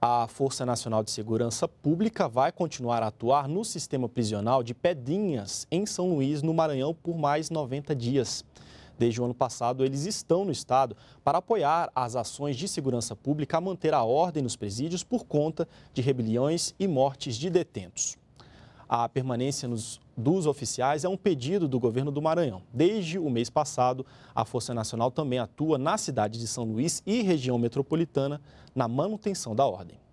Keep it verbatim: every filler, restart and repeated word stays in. A Força Nacional de Segurança Pública vai continuar a atuar no sistema prisional de Pedrinhas, em São Luís, no Maranhão, por mais noventa dias. Desde o ano passado, eles estão no estado para apoiar as ações de segurança pública a manter a ordem nos presídios por conta de rebeliões e mortes de detentos. A permanência nos, dos oficiais é um pedido do governo do Maranhão. Desde o mês passado, a Força Nacional também atua na cidade de São Luís e região metropolitana na manutenção da ordem.